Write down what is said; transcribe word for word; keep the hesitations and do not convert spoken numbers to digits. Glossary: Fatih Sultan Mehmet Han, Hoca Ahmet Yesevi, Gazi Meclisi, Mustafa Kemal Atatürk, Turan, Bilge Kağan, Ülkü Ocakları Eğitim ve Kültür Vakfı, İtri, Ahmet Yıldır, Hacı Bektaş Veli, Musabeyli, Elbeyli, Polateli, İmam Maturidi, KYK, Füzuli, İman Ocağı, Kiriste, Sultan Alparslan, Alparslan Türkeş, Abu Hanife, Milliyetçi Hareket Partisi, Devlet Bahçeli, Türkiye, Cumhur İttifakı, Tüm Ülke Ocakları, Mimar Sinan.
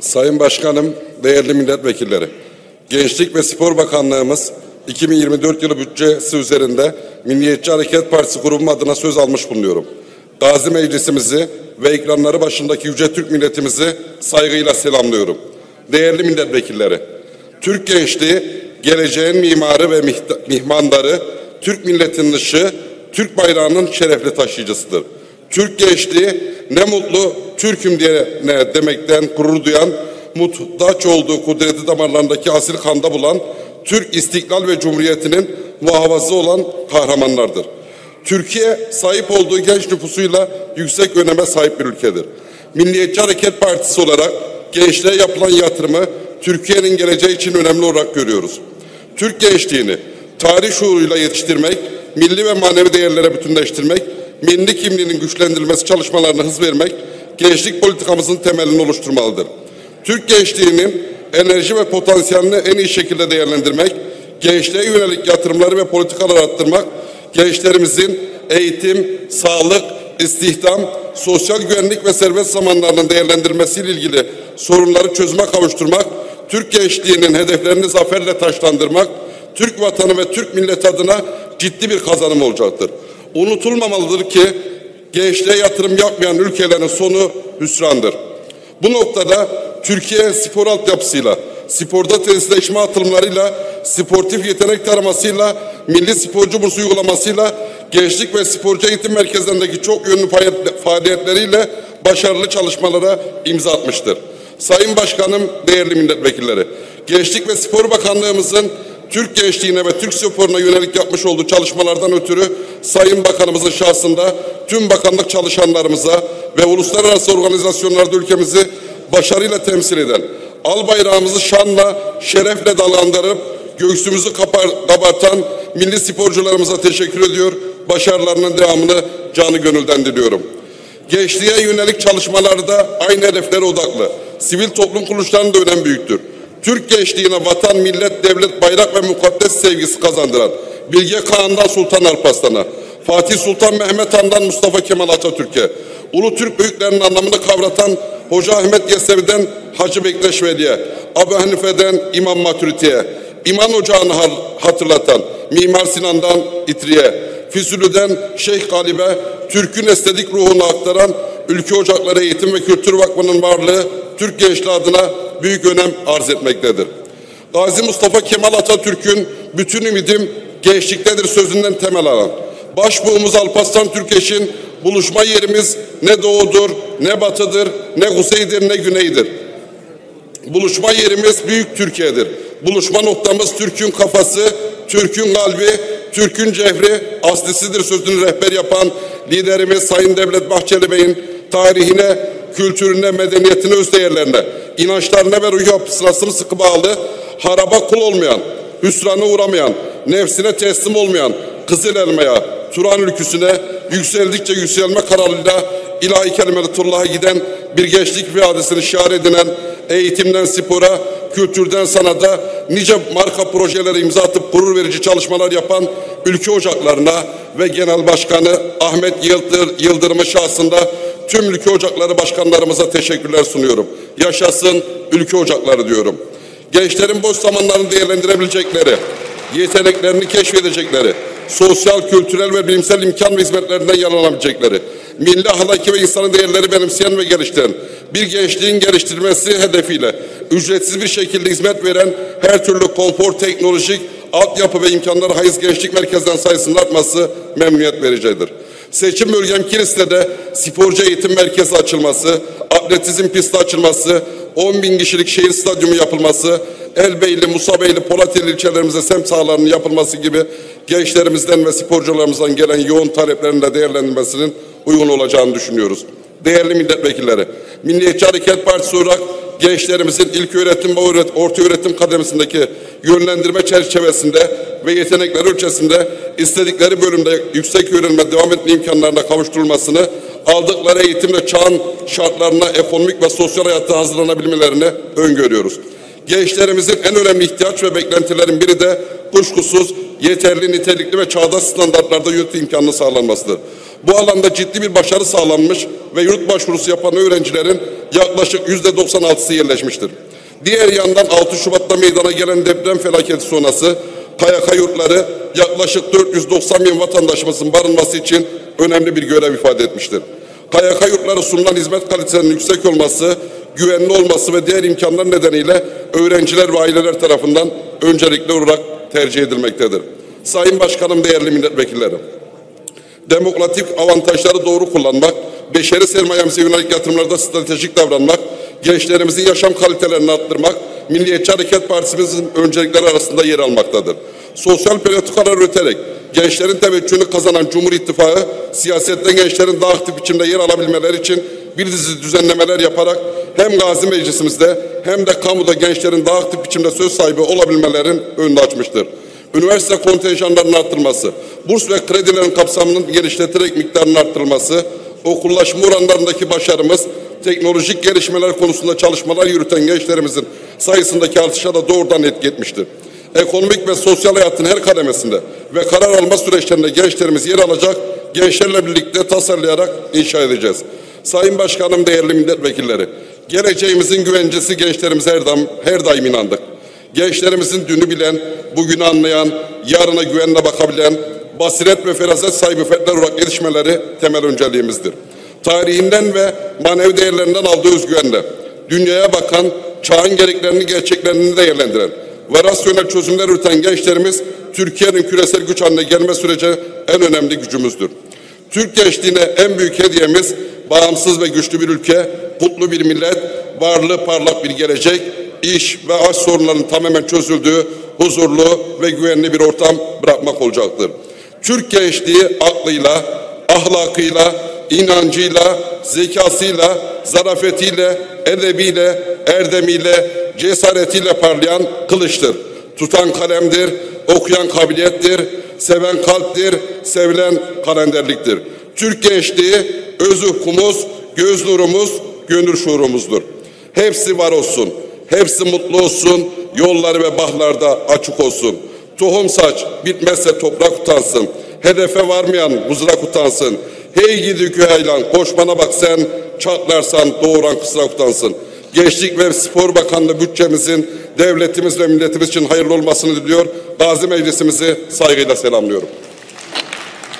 Sayın Başkanım, değerli milletvekilleri, Gençlik ve Spor Bakanlığımız iki bin yirmi dört yılı bütçesi üzerinde Milliyetçi Hareket Partisi grubum adına söz almış bulunuyorum. Gazi Meclisimizi ve ekranları başındaki yüce Türk milletimizi saygıyla selamlıyorum. Değerli milletvekilleri, Türk gençliği, geleceğin mimarı ve mihmandarı, Türk milletinin ışığı, Türk bayrağının şerefli taşıyıcısıdır. Türk gençliği ne mutlu Türk'üm diyene demekten gurur duyan, muhtaç olduğu kudreti damarlarındaki asil kanda bulan, Türk istiklal ve cumhuriyetinin muhafazı olan kahramanlardır. Türkiye sahip olduğu genç nüfusuyla yüksek öneme sahip bir ülkedir. Milliyetçi Hareket Partisi olarak gençliğe yapılan yatırımı Türkiye'nin geleceği için önemli olarak görüyoruz. Türk gençliğini tarih şuuruyla yetiştirmek, milli ve manevi değerlere bütünleştirmek, milli kimliğinin güçlendirilmesi çalışmalarına hız vermek gençlik politikamızın temelini oluşturmalıdır. Türk gençliğinin enerji ve potansiyelini en iyi şekilde değerlendirmek, gençliğe yönelik yatırımları ve politikalar arttırmak, gençlerimizin eğitim, sağlık, istihdam, sosyal güvenlik ve serbest zamanlarının değerlendirmesiyle ilgili sorunları çözüme kavuşturmak, Türk gençliğinin hedeflerini zaferle taşlandırmak, Türk vatanı ve Türk milleti adına ciddi bir kazanım olacaktır. Unutulmamalıdır ki gençliğe yatırım yapmayan ülkelerin sonu hüsrandır. Bu noktada Türkiye spor altyapısıyla, sporda tesisleşme atılımlarıyla, sportif yetenek taramasıyla, milli sporcu bursu uygulamasıyla, gençlik ve sporcu eğitim merkezlerindeki çok yönlü faaliyetleriyle başarılı çalışmalara imza atmıştır. Sayın Başkanım, değerli milletvekilleri, Gençlik ve Spor Bakanlığımızın Türk gençliğine ve Türk sporuna yönelik yapmış olduğu çalışmalardan ötürü Sayın Bakanımızın şahsında tüm bakanlık çalışanlarımıza ve uluslararası organizasyonlarda ülkemizi başarıyla temsil eden, al bayrağımızı şanla, şerefle dalgalandırıp göğsümüzü kabartan milli sporcularımıza teşekkür ediyor, başarılarının devamını canı gönülden diliyorum. Gençliğe yönelik çalışmalarda aynı hedeflere odaklı sivil toplum kuruluşlarının da önemi büyüktür. Türk gençliğine vatan, millet, devlet, bayrak ve mukaddes sevgisi kazandıran Bilge Kağan'dan Sultan Alparslan'a, Fatih Sultan Mehmet Han'dan Mustafa Kemal Atatürk'e, Ulu Türk büyüklerinin anlamını kavratan Hoca Ahmet Yesevi'den Hacı Bektaş Veli'ye, Abu Hanife'den İmam Maturidi'ye, İman Ocağı'nı hatırlatan Mimar Sinan'dan İtri'ye, Füzuli'den Şeyh Galip'e, Türk'ün estetik ruhunu aktaran Ülkü Ocakları Eğitim ve Kültür Vakfı'nın varlığı Türk gençliği adına büyük önem arz etmektedir. Gazi Mustafa Kemal Atatürk'ün "Bütün ümidim gençliktedir" sözünden temel alan Başbuğumuz Alparslan Türkeş'in "Buluşma yerimiz ne doğudur, ne batıdır, ne kuzeydir, ne güneydir. Buluşma yerimiz büyük Türkiye'dir. Buluşma noktamız Türk'ün kafası, Türk'ün kalbi, Türk'ün cehri aslisidir" sözünü rehber yapan liderimiz Sayın Devlet Bahçeli Bey'in tarihine, kültürüne, medeniyetine, öz değerlerine, inançlarına ve ruh yapısına sımsıkı bağlı, haraba kul olmayan, hüsrana uğramayan, nefsine teslim olmayan, Kızıl Elma'ya, Turan ülküsüne yükseldikçe yükselme kararıyla ilahi kelimetullah'a giden bir gençlik viyadesini şiar edinen, eğitimden spora, kültürden sanata nice marka projelere imza atıp gurur verici çalışmalar yapan Ülke Ocakları'na ve Genel Başkanı Ahmet Yıldır, Yıldırım'ın şahsında tüm Ülke Ocakları başkanlarımıza teşekkürler sunuyorum. Yaşasın Ülke Ocakları diyorum. Gençlerin boş zamanlarını değerlendirebilecekleri, yeteneklerini keşfedecekleri, sosyal, kültürel ve bilimsel imkan ve hizmetlerinden yararlanabilecekleri, milli, ahlaki ve insani değerleri benimseyen ve geliştiren, bir gençliğin geliştirmesi hedefiyle ücretsiz bir şekilde hizmet veren, her türlü konfor, teknolojik, altyapı ve imkanları haiz gençlik merkezden sayısının artması memnuniyet vericidir. Seçim bölgem Kiriste'de sporcu eğitim merkezi açılması, atletizm pisti açılması, on bin kişilik şehir stadyumu yapılması, Elbeyli, Musabeyli, Polateli ilçelerimize semt sahalarının yapılması gibi gençlerimizden ve sporcularımızdan gelen yoğun taleplerin de değerlendirilmesinin uygun olacağını düşünüyoruz. Değerli milletvekilleri, Milliyetçi Hareket Partisi olarak gençlerimizin ilk öğretim ve orta öğretim kademesindeki yönlendirme çerçevesinde ve yetenekler ölçüsünde istedikleri bölümde yüksek öğrenme devam etme imkanlarına kavuşturulmasını, aldıkları eğitimle çağın şartlarına, ekonomik ve sosyal hayata hazırlanabilmelerini öngörüyoruz. Gençlerimizin en önemli ihtiyaç ve beklentilerin biri de kuşkusuz yeterli, nitelikli ve çağdaş standartlarda yönetim imkanının sağlanmasıdır. Bu alanda ciddi bir başarı sağlanmış ve yurt başvurusu yapan öğrencilerin yaklaşık yüzde doksan altısı yerleşmiştir. Diğer yandan altı Şubat'ta meydana gelen deprem felaketi sonrası K Y K yurtları yaklaşık dört yüz doksan bin vatandaşımızın barınması için önemli bir görev ifade etmiştir. K Y K yurtları sunulan hizmet kalitesinin yüksek olması, güvenli olması ve diğer imkanlar nedeniyle öğrenciler ve aileler tarafından öncelikli olarak tercih edilmektedir. Sayın Başkanım, değerli milletvekillerim, demokratik avantajları doğru kullanmak, beşeri sermayemize yönelik yatırımlarda stratejik davranmak, gençlerimizin yaşam kalitelerini arttırmak, Milliyetçi Hareket Partisimizin öncelikleri arasında yer almaktadır. Sosyal politikalar üreterek gençlerin teveccühünü kazanan Cumhur İttifakı, siyasette gençlerin daha aktif biçimde yer alabilmeleri için bir dizi düzenlemeler yaparak hem Gazi Meclisimizde hem de kamuda gençlerin daha aktif biçimde söz sahibi olabilmelerin önünü açmıştır. Üniversite kontenjanlarının arttırılması, burs ve kredilerin kapsamının genişleterek miktarının arttırılması, okullaşma oranlarındaki başarımız, teknolojik gelişmeler konusunda çalışmalar yürüten gençlerimizin sayısındaki artışa da doğrudan etki etmiştir. Ekonomik ve sosyal hayatın her kademesinde ve karar alma süreçlerinde gençlerimiz yer alacak, gençlerle birlikte tasarlayarak inşa edeceğiz. Sayın Başkanım, değerli milletvekilleri, geleceğimizin güvencesi gençlerimize her daim, her daim inandık. Gençlerimizin dünü bilen, bugünü anlayan, yarına güvenle bakabilen, basiret ve feraset sahibi fertler olarak gelişmeleri temel önceliğimizdir. Tarihinden ve manevi değerlerinden aldığı özgüvenle dünyaya bakan, çağın gereklerini gerçeklerini değerlendiren ve rasyonel çözümler üreten gençlerimiz Türkiye'nin küresel güç haline gelme süreci en önemli gücümüzdür. Türk gençliğine en büyük hediyemiz bağımsız ve güçlü bir ülke, mutlu bir millet, varlığı parlak bir gelecek, iş ve aç sorunlarının tamamen çözüldüğü huzurlu ve güvenli bir ortam bırakmak olacaktır. Türk gençliği aklıyla, ahlakıyla, inancıyla, zekasıyla, zarafetiyle, edebiyle, erdemiyle, cesaretiyle parlayan kılıçtır. Tutan kalemdir, okuyan kabiliyettir, seven kalptir, sevilen kalenderliktir. Türk gençliği öz ufkumuz, göz nurumuz, gönül şuurumuzdur. Hepsi var olsun, hepsi mutlu olsun, yolları ve bahçelarda açık olsun. Tohum saç, bitmezse toprak utansın. Hedefe varmayan mızrak utansın. Hey gidi küheylan, koşmana bak sen, çatlarsan doğuran kısrak utansın. Gençlik ve Spor Bakanlığı bütçemizin devletimiz ve milletimiz için hayırlı olmasını diliyor. Gazi Meclisimizi saygıyla selamlıyorum.